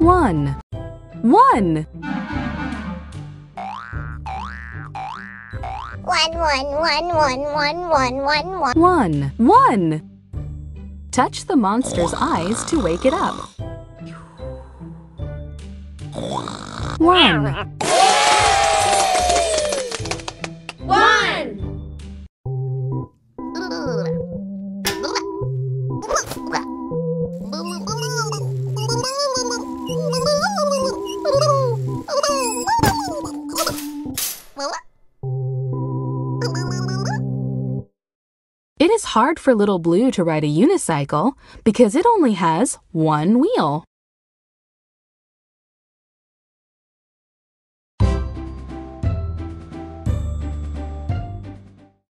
One. Touch the monster's eyes to wake it up. 1. 1. It is hard for Little Blue to ride a unicycle because it only has one wheel.